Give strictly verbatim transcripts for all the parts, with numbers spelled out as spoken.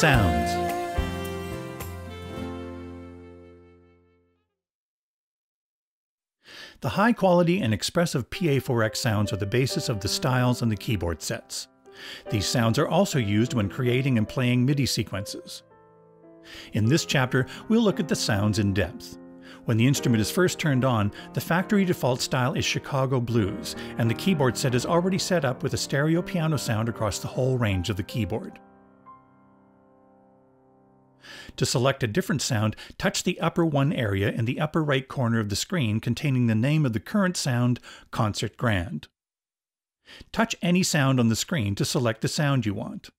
sounds. The high-quality and expressive P A four X sounds are the basis of the styles and the keyboard sets. These sounds are also used when creating and playing MIDI sequences. In this chapter, we'll look at the sounds in depth. When the instrument is first turned on, the factory default style is Chicago Blues, and the keyboard set is already set up with a stereo piano sound across the whole range of the keyboard. To select a different sound, touch the upper one area in the upper right corner of the screen containing the name of the current sound, Concert Grand. Touch any sound on the screen to select the sound you want.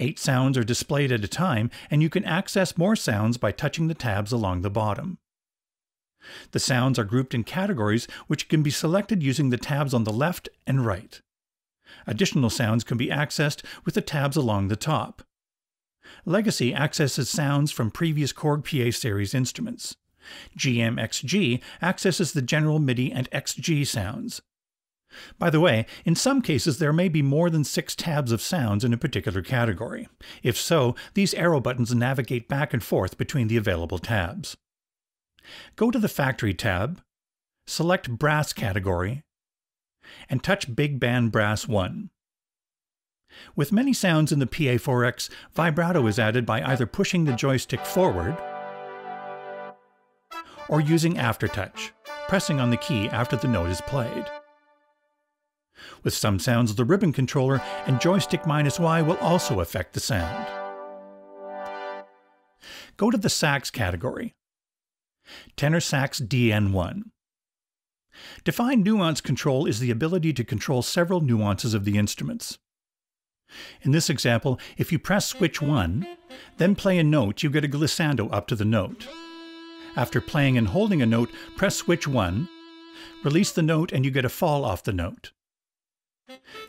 Eight sounds are displayed at a time, and you can access more sounds by touching the tabs along the bottom. The sounds are grouped in categories which can be selected using the tabs on the left and right. Additional sounds can be accessed with the tabs along the top. Legacy accesses sounds from previous Korg P A series instruments. G M X G accesses the General MIDI and X G sounds. By the way, in some cases there may be more than six tabs of sounds in a particular category. If so, these arrow buttons navigate back and forth between the available tabs. Go to the Factory tab, select Brass category, and touch Big Band Brass one. With many sounds in the P A four X, vibrato is added by either pushing the joystick forward or using aftertouch, pressing on the key after the note is played. With some sounds, the ribbon controller and joystick minus Y will also affect the sound. Go to the sax category. Tenor sax D N one. Defined nuance control is the ability to control several nuances of the instruments. In this example, if you press switch one, then play a note, you get a glissando up to the note. After playing and holding a note, press switch one, release the note, and you get a fall off the note.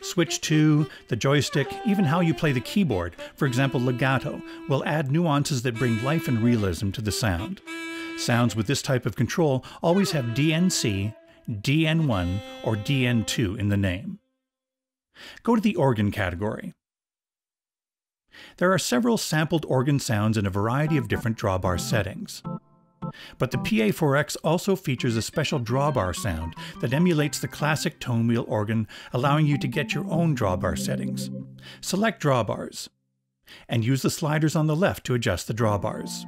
Switch two, the joystick, even how you play the keyboard, for example legato, will add nuances that bring life and realism to the sound. Sounds with this type of control always have D N C, D N one, or D N two in the name. Go to the organ category. There are several sampled organ sounds in a variety of different drawbar settings. But the P A four X also features a special drawbar sound that emulates the classic tone wheel organ, allowing you to get your own drawbar settings. Select drawbars, and use the sliders on the left to adjust the drawbars.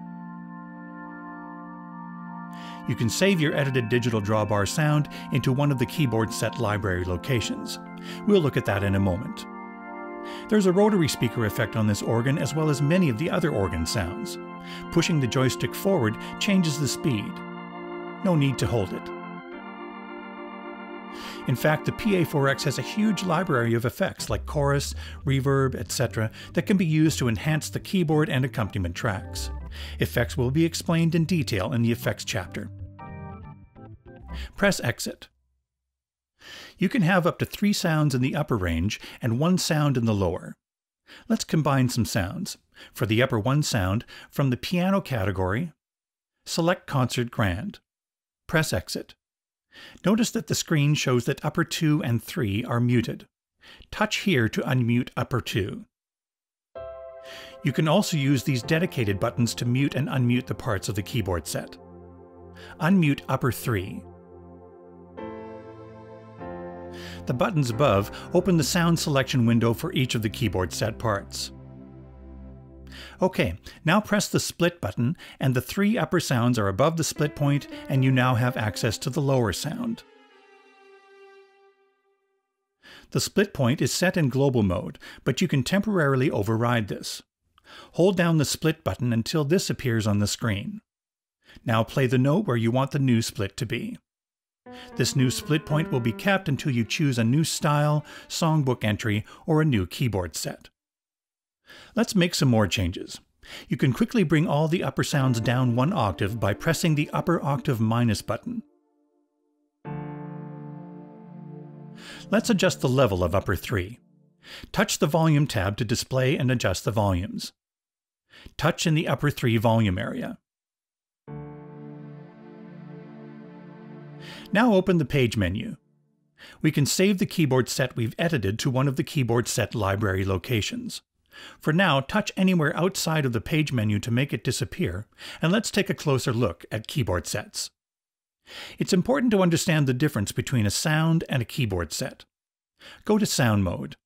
You can save your edited digital drawbar sound into one of the keyboard set library locations. We'll look at that in a moment. There's a rotary speaker effect on this organ as well as many of the other organ sounds. Pushing the joystick forward changes the speed. No need to hold it. In fact, the P A four X has a huge library of effects like chorus, reverb, et cetera that can be used to enhance the keyboard and accompaniment tracks. Effects will be explained in detail in the effects chapter. Press exit. You can have up to three sounds in the upper range and one sound in the lower. Let's combine some sounds. For the upper one sound, from the piano category, select Concert Grand. Press exit. Notice that the screen shows that upper two and three are muted. Touch here to unmute upper two. You can also use these dedicated buttons to mute and unmute the parts of the keyboard set. Unmute upper three. The buttons above open the sound selection window for each of the keyboard set parts. Okay, now press the split button, and the three upper sounds are above the split point, and you now have access to the lower sound. The split point is set in global mode, but you can temporarily override this. Hold down the split button until this appears on the screen. Now play the note where you want the new split to be. This new split point will be kept until you choose a new style, songbook entry, or a new keyboard set. Let's make some more changes. You can quickly bring all the upper sounds down one octave by pressing the upper octave minus button. Let's adjust the level of upper three. Touch the volume tab to display and adjust the volumes. Touch in the upper three volume area. Now open the page menu. We can save the keyboard set we've edited to one of the keyboard set library locations. For now, touch anywhere outside of the page menu to make it disappear, and let's take a closer look at keyboard sets. It's important to understand the difference between a sound and a keyboard set. Go to Sound Mode.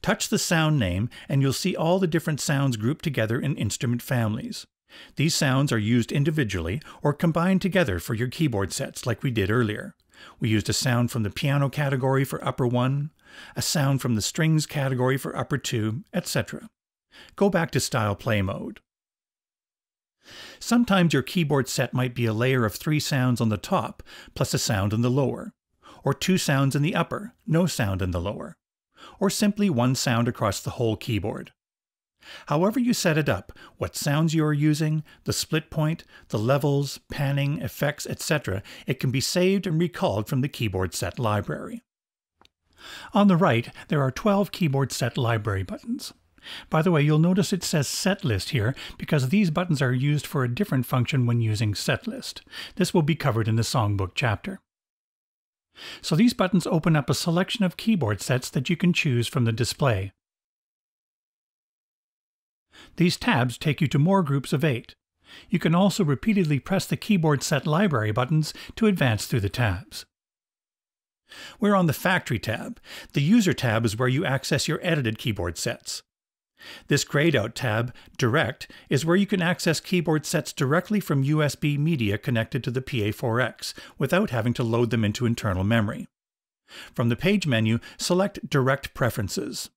Touch the sound name and you'll see all the different sounds grouped together in instrument families. These sounds are used individually or combined together for your keyboard sets like we did earlier. We used a sound from the piano category for upper one, a sound from the strings category for upper two, et cetera. Go back to Style Play Mode. Sometimes your keyboard set might be a layer of three sounds on the top, plus a sound in the lower, or two sounds in the upper, no sound in the lower, or simply one sound across the whole keyboard. However you set it up, what sounds you are using, the split point, the levels, panning, effects, et cetera, it can be saved and recalled from the keyboard set library. On the right, there are twelve keyboard set library buttons. By the way, you'll notice it says Setlist here because these buttons are used for a different function when using Setlist. This will be covered in the Songbook chapter. So these buttons open up a selection of keyboard sets that you can choose from the display. These tabs take you to more groups of eight. You can also repeatedly press the Keyboard Set Library buttons to advance through the tabs. We're on the Factory tab. The User tab is where you access your edited keyboard sets. This grayed out tab, Direct, is where you can access keyboard sets directly from U S B media connected to the P A four X without having to load them into internal memory. From the page menu, select Direct Preferences.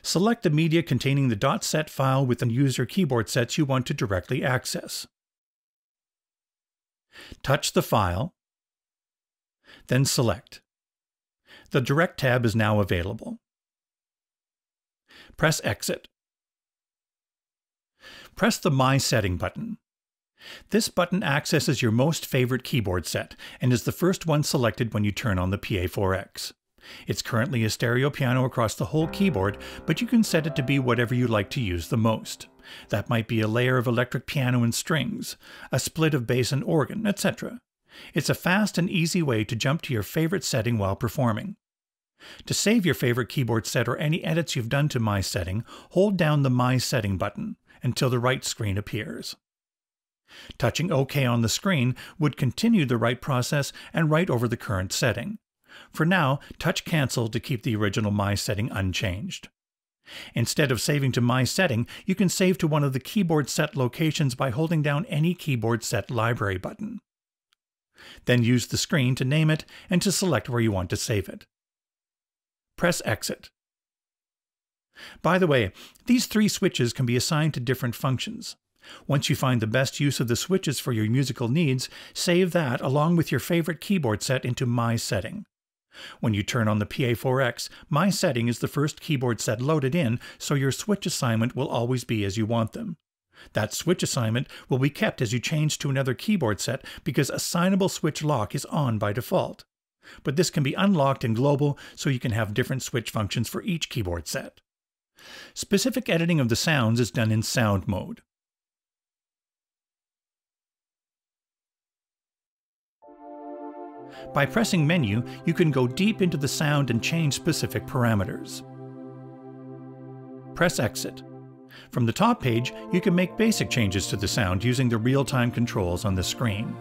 Select the media containing the .set file with the user keyboard sets you want to directly access. Touch the file, then select. The Direct tab is now available. Press Exit. Press the My Setting button. This button accesses your most favorite keyboard set and is the first one selected when you turn on the P A four X. It's currently a stereo piano across the whole keyboard, but you can set it to be whatever you like to use the most. That might be a layer of electric piano and strings, a split of bass and organ, et cetera. It's a fast and easy way to jump to your favorite setting while performing. To save your favorite keyboard set or any edits you've done to My Setting, hold down the My Setting button until the right screen appears. Touching OK on the screen would continue the write process and write over the current setting. For now, touch Cancel to keep the original My Setting unchanged. Instead of saving to My Setting, you can save to one of the keyboard set locations by holding down any keyboard set library button. Then use the screen to name it and to select where you want to save it. Press Exit. By the way, these three switches can be assigned to different functions. Once you find the best use of the switches for your musical needs, save that along with your favorite keyboard set into My Setting. When you turn on the P A four X, My Setting is the first keyboard set loaded in, so your switch assignment will always be as you want them. That switch assignment will be kept as you change to another keyboard set because assignable switch lock is on by default. But this can be unlocked in global so you can have different switch functions for each keyboard set. Specific editing of the sounds is done in sound mode. By pressing Menu, you can go deep into the sound and change specific parameters. Press Exit. From the top page, you can make basic changes to the sound using the real-time controls on the screen.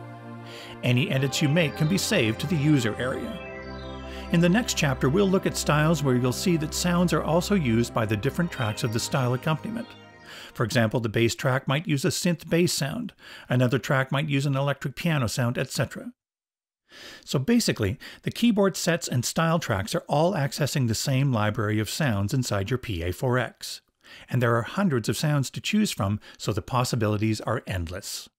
Any edits you make can be saved to the user area. In the next chapter, we'll look at styles where you'll see that sounds are also used by the different tracks of the style accompaniment. For example, the bass track might use a synth bass sound, another track might use an electric piano sound, et cetera. So basically, the keyboard sets and style tracks are all accessing the same library of sounds inside your P A four X. And there are hundreds of sounds to choose from, so the possibilities are endless.